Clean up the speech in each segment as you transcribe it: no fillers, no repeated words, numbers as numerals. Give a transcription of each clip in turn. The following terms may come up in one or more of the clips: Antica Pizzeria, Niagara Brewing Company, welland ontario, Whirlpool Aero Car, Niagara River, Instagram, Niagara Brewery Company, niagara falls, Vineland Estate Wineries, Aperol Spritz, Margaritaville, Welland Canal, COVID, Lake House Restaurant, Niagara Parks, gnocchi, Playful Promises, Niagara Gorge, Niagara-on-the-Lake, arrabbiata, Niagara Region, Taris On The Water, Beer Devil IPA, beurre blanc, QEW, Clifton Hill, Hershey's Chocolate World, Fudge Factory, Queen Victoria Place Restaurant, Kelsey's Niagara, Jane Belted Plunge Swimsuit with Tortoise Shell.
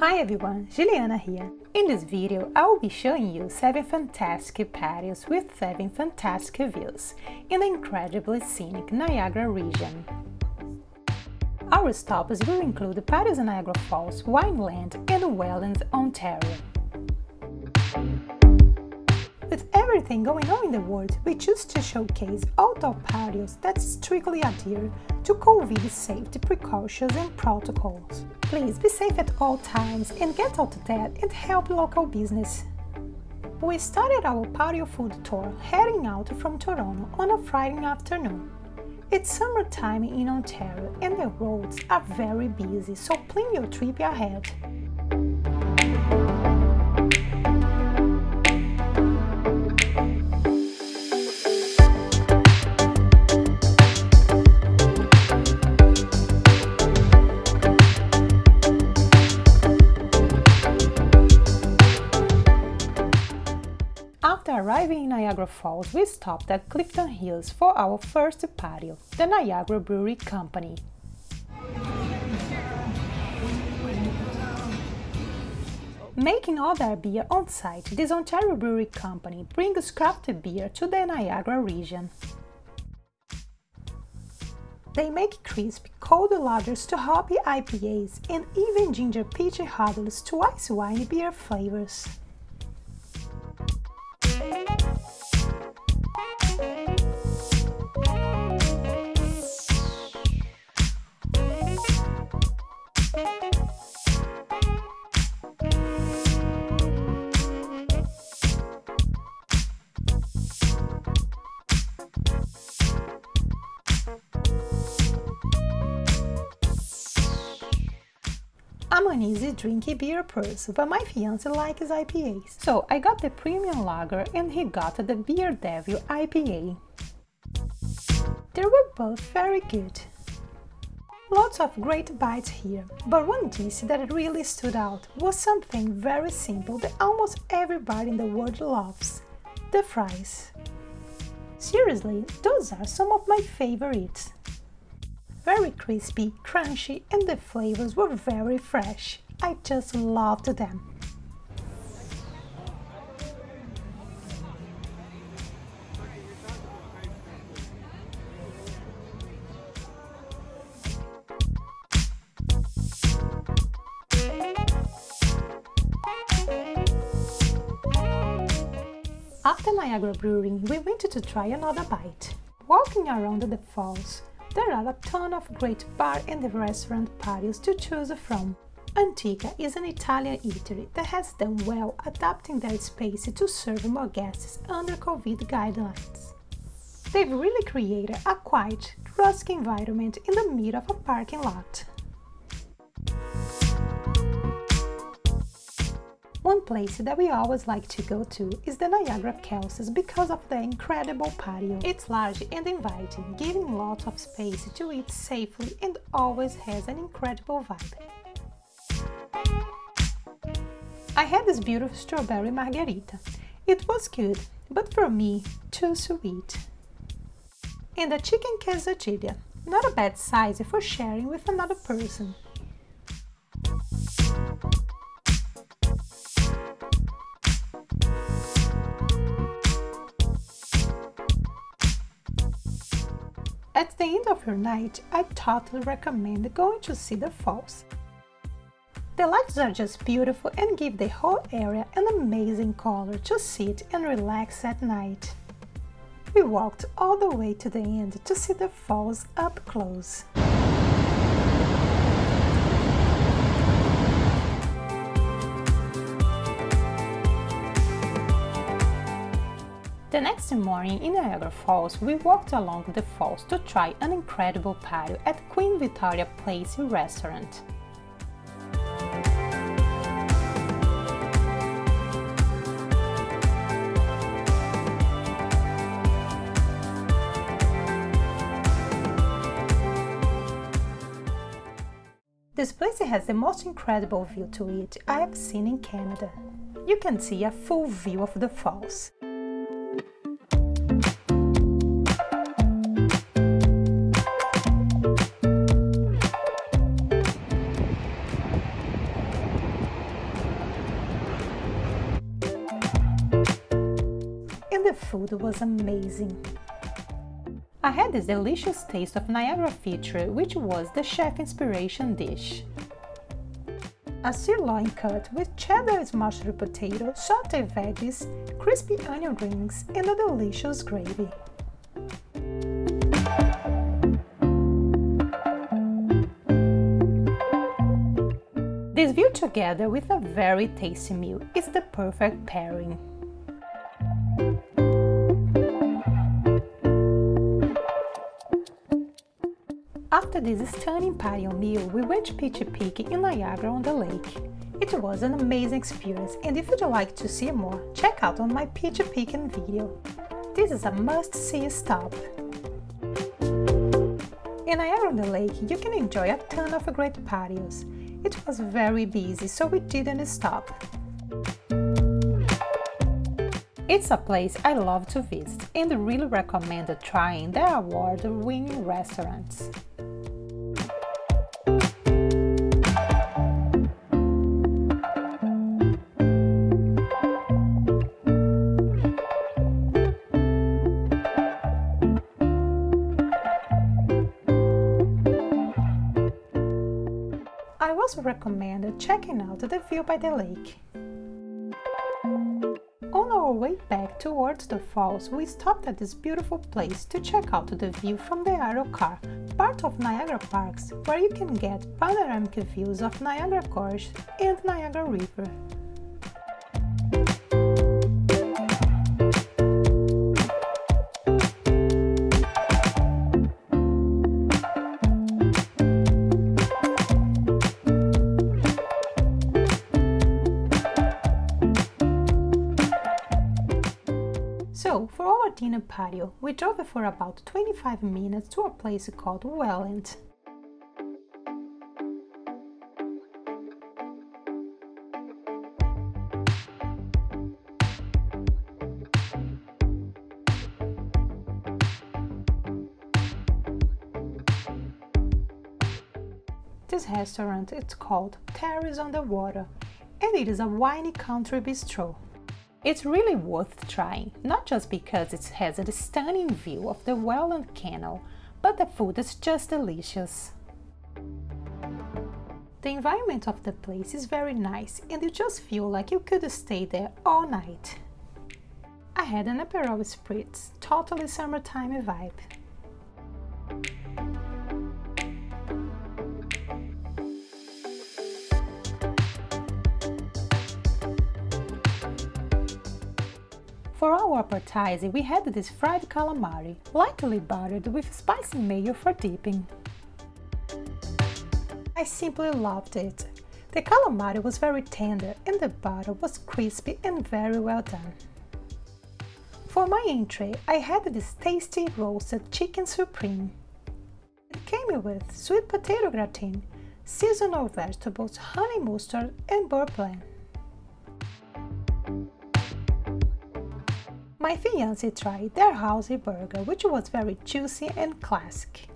Hi everyone, Juliana here. In this video I will be showing you 7 fantastic patios with 7 fantastic views in the incredibly scenic Niagara region. Our stops will include the patios in Niagara Falls, Wineland and Welland, Ontario. With everything going on in the world, we choose to showcase outdoor patios that strictly adhere to COVID safety precautions and protocols. Please be safe at all times and get out there and help local business. We started our patio food tour heading out from Toronto on a Friday afternoon. It's summertime in Ontario and the roads are very busy, so plan your trip ahead. After arriving in Niagara Falls, we stopped at Clifton Hills for our first patio, the Niagara Brewery Company. Making all their beer on site, this Ontario Brewery Company brings crafted beer to the Niagara region. They make crisp, cold lagers to hoppy IPAs and even ginger peach huddles to ice wine beer flavors. I'm an easy drinking beer person, but my fiancé likes IPAs, so I got the premium lager and he got the Beer Devil IPA. They were both very good. Lots of great bites here, but one dish that really stood out was something very simple that almost everybody in the world loves: the fries. Seriously, those are some of my favorites. Very crispy, crunchy, and the flavors were very fresh. I just loved them. After Niagara Brewing, we went to try another bite. Walking around the falls, there are a ton of great bar and restaurant patios to choose from. Antica is an Italian eatery that has done well adapting their space to serve more guests under COVID guidelines. They've really created a quiet, rustic environment in the middle of a parking lot. One place that we always like to go to is the Niagara Kelsey's because of the incredible patio. It's large and inviting, giving lots of space to eat safely and always has an incredible vibe. I had this beautiful strawberry margarita. It was good, but for me, too sweet. And a chicken quesadilla, not a bad size for sharing with another person. At the end of your night, I totally recommend going to see the falls. The lights are just beautiful and give the whole area an amazing color to sit and relax at night. We walked all the way to the end to see the falls up close. The next morning in Niagara Falls, we walked along the falls to try an incredible patio at Queen Victoria Place Restaurant. This place has the most incredible view to it I have seen in Canada. You can see a full view of the falls. the food was amazing. I had this delicious taste of Niagara feature, which was the chef inspiration dish. A sirloin cut with cheddar mashed potato, sauteed veggies, crispy onion rings and a delicious gravy. This view together with a very tasty meal is the perfect pairing. After this stunning patio meal, we went peachy picking in Niagara-on-the-Lake. It was an amazing experience, and if you'd like to see more, check out on my peachy picking video. This is a must-see stop. In Niagara-on-the-Lake, you can enjoy a ton of great patios. It was very busy, so we didn't stop. It's a place I love to visit and really recommend trying their award-winning restaurants. I also recommend checking out the view by the lake. On our way back towards the falls, we stopped at this beautiful place to check out the view from the Aero Car, part of Niagara Parks, where you can get panoramic views of Niagara Gorge and Niagara River. So, for our dinner patio, we drove for about 25 minutes to a place called Welland. This restaurant is called Taris On The Water, and it is a wine country bistro. It's really worth trying, not just because it has a stunning view of the Welland Canal, but the food is just delicious. The environment of the place is very nice and you just feel like you could stay there all night. I had an Aperol Spritz, totally summertime vibe. For our appetizer, we had this fried calamari, lightly buttered with spicy mayo for dipping. I simply loved it. The calamari was very tender and the butter was crispy and very well done. For my entree, I had this tasty roasted chicken supreme. It came with sweet potato gratin, seasonal vegetables, honey mustard and beurre blanc. My fiancé tried their housey burger, which was very juicy and classic.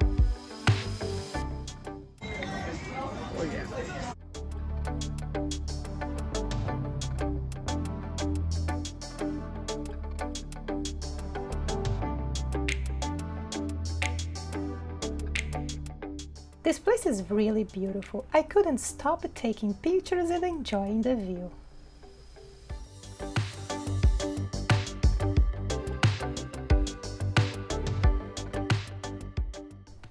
Oh, yeah. This place is really beautiful. I couldn't stop taking pictures and enjoying the view.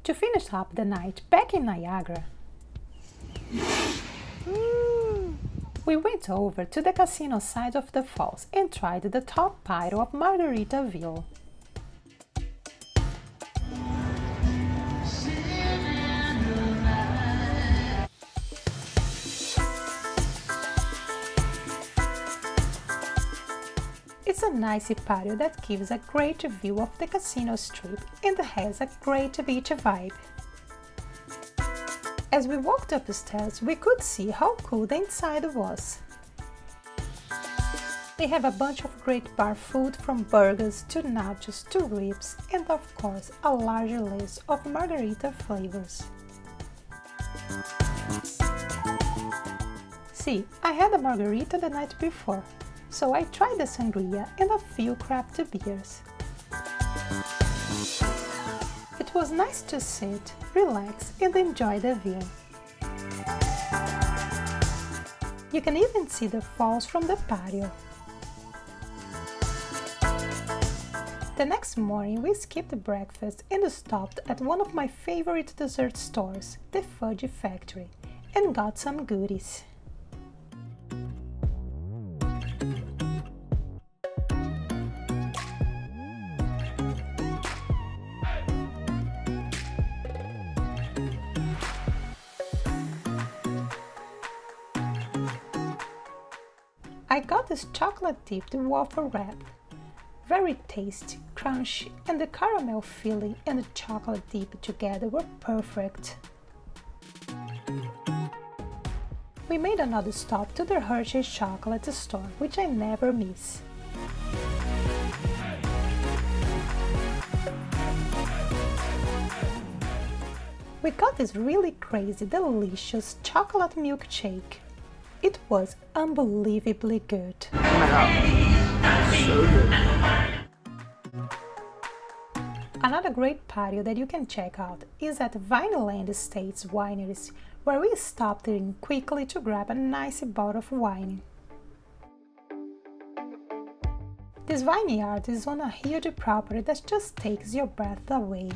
To finish up the night back in Niagara, we went over to the casino side of the falls and tried the top patio of Margaritaville. It's a nice patio that gives a great view of the casino strip and has a great beach vibe. As we walked upstairs, we could see how cool the inside was. They have a bunch of great bar food, from burgers to nachos to ribs and of course a large list of margarita flavors. See, I had a margarita the night before. so I tried the sangria and a few craft beers. It was nice to sit, relax and enjoy the view. You can even see the falls from the patio. The next morning we skipped breakfast and stopped at one of my favorite dessert stores, the Fudge Factory, and got some goodies. I got this chocolate-dipped waffle wrap. Very tasty, crunchy, and the caramel filling and the chocolate dip together were perfect. We made another stop to the Hershey's Chocolate Store, which I never miss. We got this really crazy, delicious chocolate milkshake. It was unbelievably good. So good. Another great patio that you can check out is at Vineland Estate Wineries, where we stopped in quickly to grab a nice bottle of wine. This vineyard is on a huge property that just takes your breath away.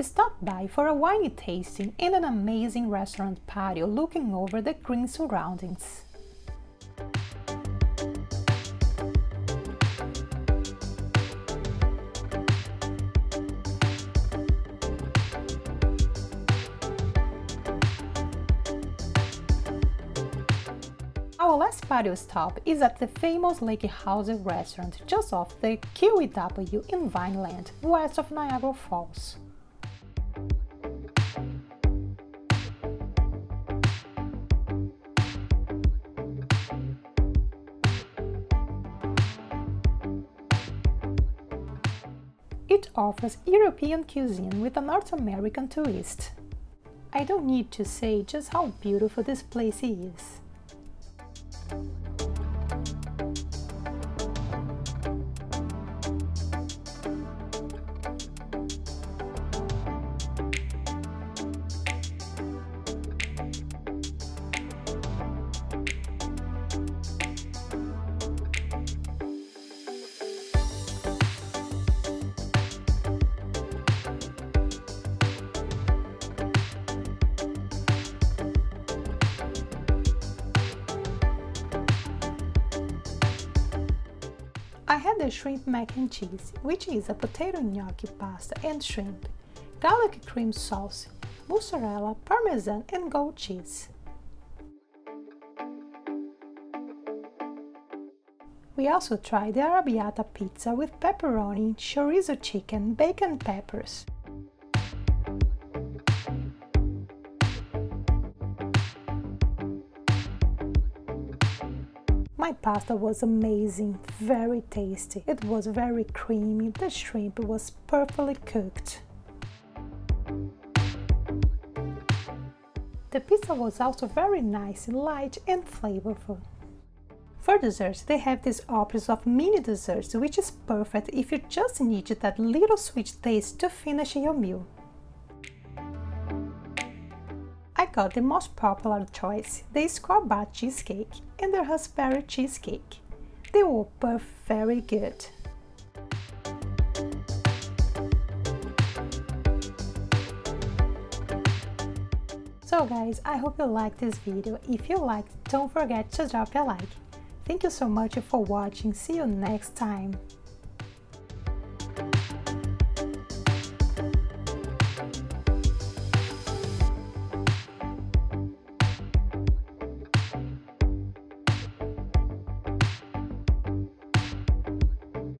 Stop by for a wine tasting and an amazing restaurant patio looking over the green surroundings. Our last patio stop is at the famous Lake House Restaurant, just off the QEW in Vineland, west of Niagara Falls. It offers European cuisine with a North American twist. I don't need to say just how beautiful this place is. I had the shrimp mac and cheese, which is a potato gnocchi pasta and shrimp, garlic cream sauce, mozzarella, parmesan and goat cheese. We also tried the arrabbiata pizza with pepperoni, chorizo chicken, bacon, peppers. My pasta was amazing, very tasty, it was very creamy, the shrimp was perfectly cooked. The pizza was also very nice, light and flavorful. For desserts, they have these options of mini desserts, which is perfect if you just need that little sweet taste to finish your meal. I got the most popular choice, the Scorbut cheesecake and the raspberry cheesecake. They were both very good. So guys, I hope you liked this video. If you liked, don't forget to drop a like. Thank you so much for watching, see you next time.